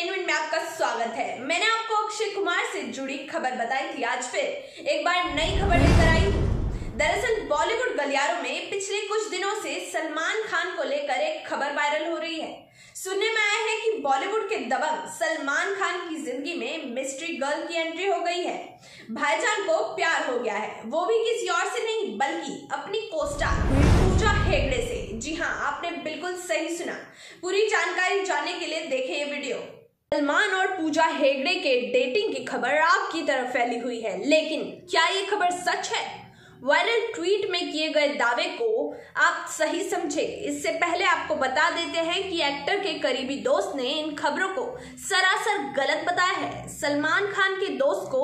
Entertainment में आपका स्वागत है। मैंने आपको अक्षय कुमार से जुड़ी खबर बताई थी, आज फिर एक बार नई खबर लेकर आई हूँ। दरअसल बॉलीवुड गलियारों में पिछले कुछ दिनों से सलमान खान को लेकर एक खबर वायरल हो रही है। सुनने में आया है कि बॉलीवुड के दबंग सलमान खान की जिंदगी में मिस्ट्री गर्ल की एंट्री हो गई है। भाईजान को प्यार हो गया है, वो भी किसी और से नहीं बल्कि अपनी कोस्टार पूजा हेगड़े से। जी हाँ, आपने बिल्कुल सही सुना। पूरी जानकारी जानने के लिए देखें ये वीडियो। सलमान और पूजा हेगड़े के डेटिंग की खबर आपकी तरफ फैली हुई है, लेकिन क्या ये खबर सच है? वायरल ट्वीट में किए गए दावे को आप सही समझे, इससे पहले आपको बता देते हैं कि एक्टर के करीबी दोस्त ने इन खबरों को सरासर गलत बताया है। सलमान खान के दोस्त को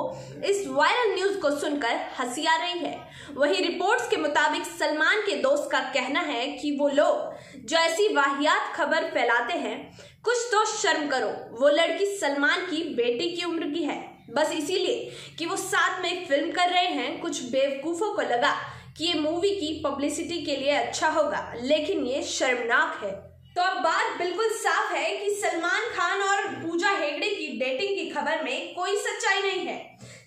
इस वायरल न्यूज को सुनकर हंसी आ रही है। वहीं रिपोर्ट्स के मुताबिक सलमान के दोस्त का कहना है कि वो लोग जो ऐसी वाहियात खबर फैलाते हैं, कुछ तो शर्म करो। वो लड़की सलमान की बेटी की उम्र की है, बस इसीलिए कि वो साथ में फिल्म कर रहे हैं। कुछ बेवकूफों को लगा कि ये मूवी की पब्लिसिटी के लिए अच्छा होगा, लेकिन ये शर्मनाक है। तो अब बात बिल्कुल साफ है कि सलमान खान और पूजा हेगड़े की डेटिंग की खबर में कोई सच्चाई नहीं है।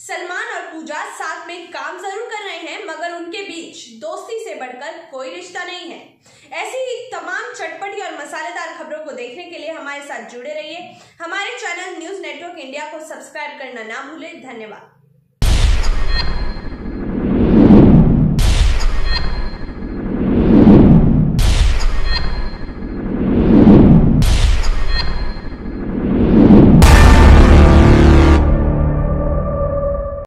सलमान और पूजा साथ में काम जरूर कर रहे हैं, मगर उनके बीच दोस्ती से बढ़कर कोई रिश्ता नहीं है। ऐसी ही तमाम चटपटी और मसालेदार खबरों को देखने के लिए हमारे साथ जुड़े रहिए। हमारे चैनल न्यूज़ नेटवर्क इंडिया को सब्सक्राइब करना ना भूलें। धन्यवाद।